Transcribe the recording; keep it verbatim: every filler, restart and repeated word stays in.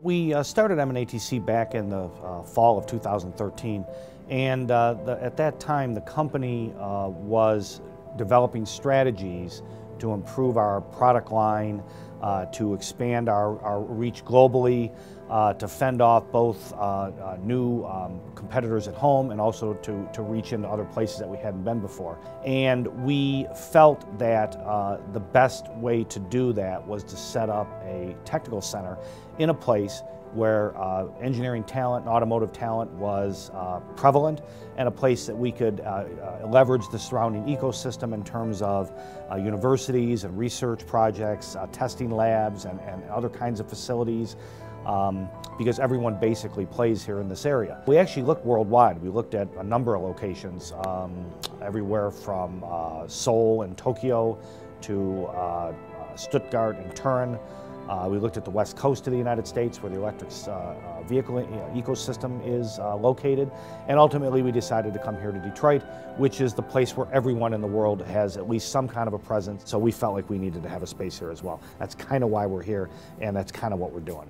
We uh, started M N A T C back in the uh, fall of two thousand thirteen, and uh, the, at that time the company uh, was developing strategies to improve our product line, uh, to expand our, our reach globally, uh, to fend off both uh, uh, new um, competitors at home and also to, to reach into other places that we hadn't been before. And we felt that uh, the best way to do that was to set up a technical center in a place where uh, engineering talent and automotive talent was uh, prevalent, and a place that we could uh, uh, leverage the surrounding ecosystem in terms of uh, universities and research projects, uh, testing labs, and, and other kinds of facilities, um, because everyone basically plays here in this area. We actually looked worldwide. We looked at a number of locations, um, everywhere from uh, Seoul and Tokyo to uh, Stuttgart and Turin. Uh, we looked at the west coast of the United States, where the electric uh, vehicle you know, ecosystem is uh, located, and ultimately we decided to come here to Detroit, which is the place where everyone in the world has at least some kind of a presence, so we felt like we needed to have a space here as well. That's kind of why we're here, and that's kind of what we're doing.